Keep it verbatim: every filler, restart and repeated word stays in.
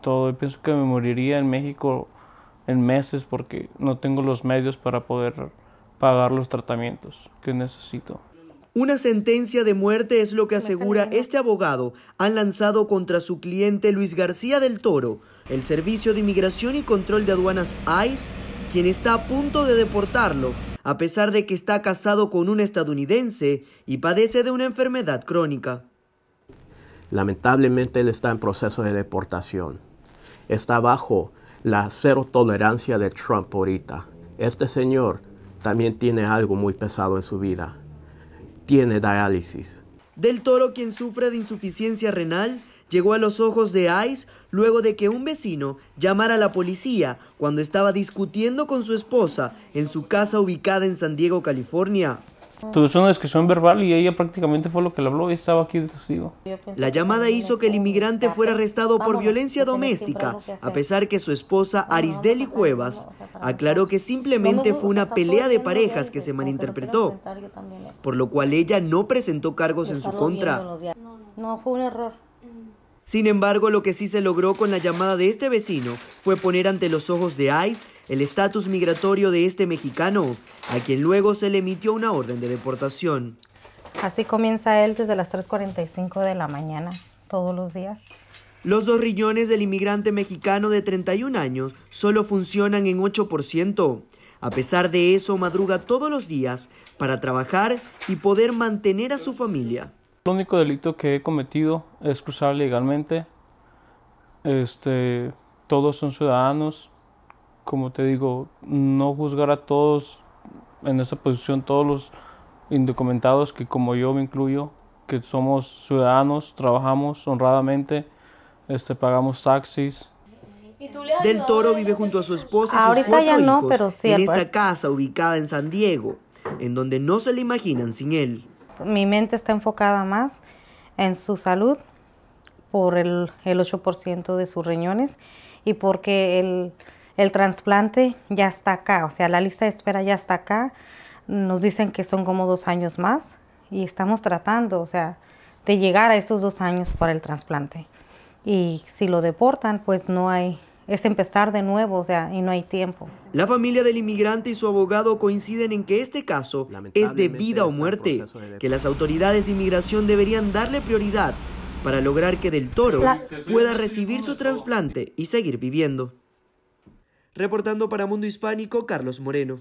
todo. Yo pienso que me moriría en México en meses porque no tengo los medios para poder pagar los tratamientos que necesito. Una sentencia de muerte es lo que asegura este abogado han lanzado contra su cliente Luis García del Toro, el Servicio de Inmigración y Control de Aduanas I C E, quien está a punto de deportarlo, a pesar de que está casado con una estadounidense y padece de una enfermedad crónica. Lamentablemente él está en proceso de deportación. Está bajo la cero tolerancia de Trump ahorita. Este señor también tiene algo muy pesado en su vida. Tiene diálisis. Del Toro, quien sufre de insuficiencia renal, llegó a los ojos de I C E luego de que un vecino llamara a la policía cuando estaba discutiendo con su esposa en su casa ubicada en San Diego, California. Tuve una discusión verbal y ella prácticamente fue lo que le habló y estaba aquí de testigo. La llamada hizo que el inmigrante fuera arrestado por violencia doméstica, a pesar que su esposa Arisdeli Cuevas aclaró que simplemente fue una pelea de parejas que se malinterpretó, por lo cual ella no presentó cargos en su contra. No, fue un error. Sin embargo, lo que sí se logró con la llamada de este vecino fue poner ante los ojos de I C E el estatus migratorio de este mexicano, a quien luego se le emitió una orden de deportación. Así comienza él desde las tres cuarenta y cinco de la mañana, todos los días. Los dos riñones del inmigrante mexicano de treinta y un años solo funcionan en ocho por ciento. A pesar de eso, madruga todos los días para trabajar y poder mantener a su familia. El único delito que he cometido es cruzar legalmente. Este, todos son ciudadanos. Como te digo, no juzgar a todos en esta posición, todos los indocumentados, que como yo me incluyo, que somos ciudadanos, trabajamos honradamente, este, pagamos taxis. Del Toro vive junto a su esposa y sus cuatro hijos no, pero sí, en esta casa ubicada en San Diego, en donde no se le imaginan sin él. Mi mente está enfocada más en su salud por el, el ocho por ciento de sus riñones y porque el, el trasplante ya está acá, o sea, la lista de espera ya está acá. Nos dicen que son como dos años más y estamos tratando, o sea, de llegar a esos dos años para el trasplante. Y si lo deportan, pues no hay... Es empezar de nuevo, o sea, y no hay tiempo. La familia del inmigrante y su abogado coinciden en que este caso es de vida o muerte, que las autoridades de inmigración deberían darle prioridad para lograr que Del Toro pueda recibir su trasplante y seguir viviendo. Reportando para Mundo Hispánico, Carlos Moreno.